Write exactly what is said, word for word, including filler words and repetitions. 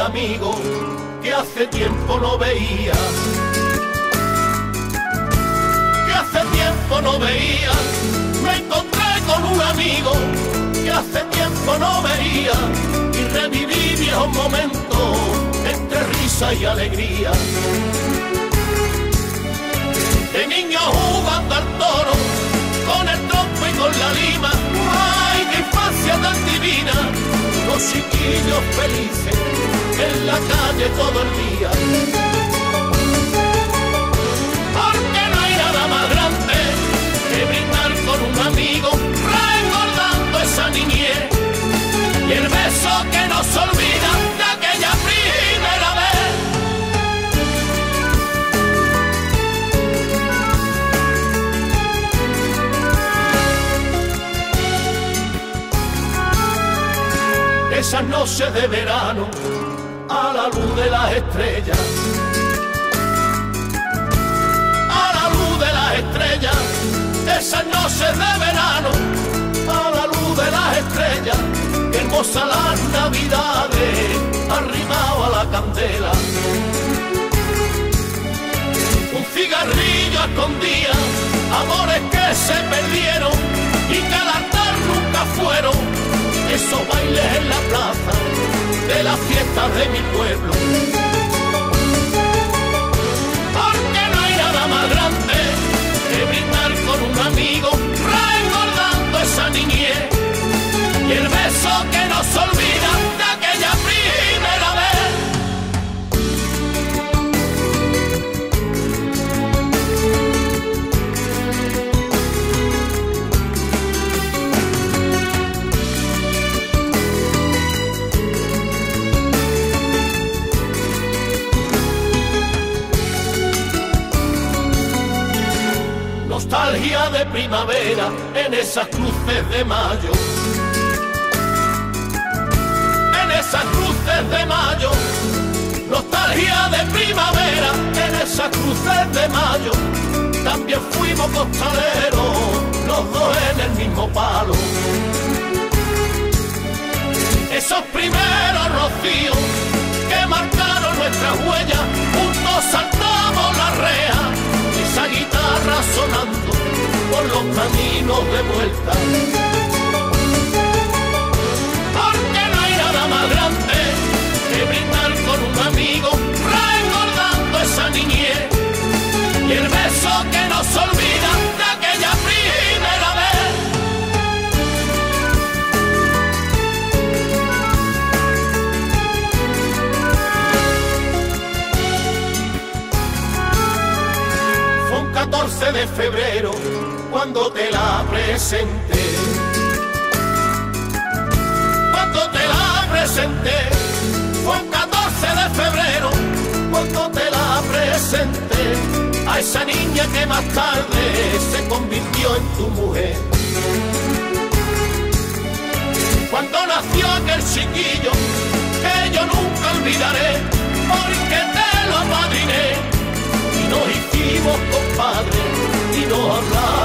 de amigos que hace tiempo no veía, que hace tiempo no veía. Me encontré con un amigo que hace tiempo no veía y reviví viejos momentos entre risa y alegría. De niño jugando al toro, con el trompo y con la lima. ¡Ay, qué infancia tan divina! Los chiquillos felices, en la calle todo el día. Porque no hay nada más grande que brindar con un amigo, recordando esa niñez y el beso que nos olvida de aquella primera vez. Esas noches de verano, a la luz de las estrellas, a la luz de las estrellas. Esas noches de verano, a la luz de las estrellas. Qué hermosas las navidades, arrimado a la candela. Un cigarrillo escondía amores que se perdieron y que al altar nunca fueron. Esos bailes en la plaza de las fiestas de mi pueblo. Porque no hay nada más grande que brindar con un amigo, recordando esa niñez y el beso que nos olvida de aquella primera vez. Nostalgia de primavera en esas cruces de mayo, en esas cruces de mayo. Nostalgia de primavera en esas cruces de mayo. También fuimos costaleros, los dos en el mismo palo. Esos primeros rocíos que marcaron nuestras huellas, juntos saltamos la reja. Esa guitarra sonando por los caminos de vuelta. Porque no hay nada más grande que brindar con un amigo, recordando esa niñez y el beso que nos olvida de aquella primera vez. catorce de febrero, cuando te la presenté, cuando te la presenté, fue el catorce de febrero, cuando te la presenté, a esa niña que más tarde se convirtió en tu mujer. Cuando nació aquel chiquillo, que yo nunca olvidaré, porque te lo apadriné. Nos hicimos compadres y nos hablamos.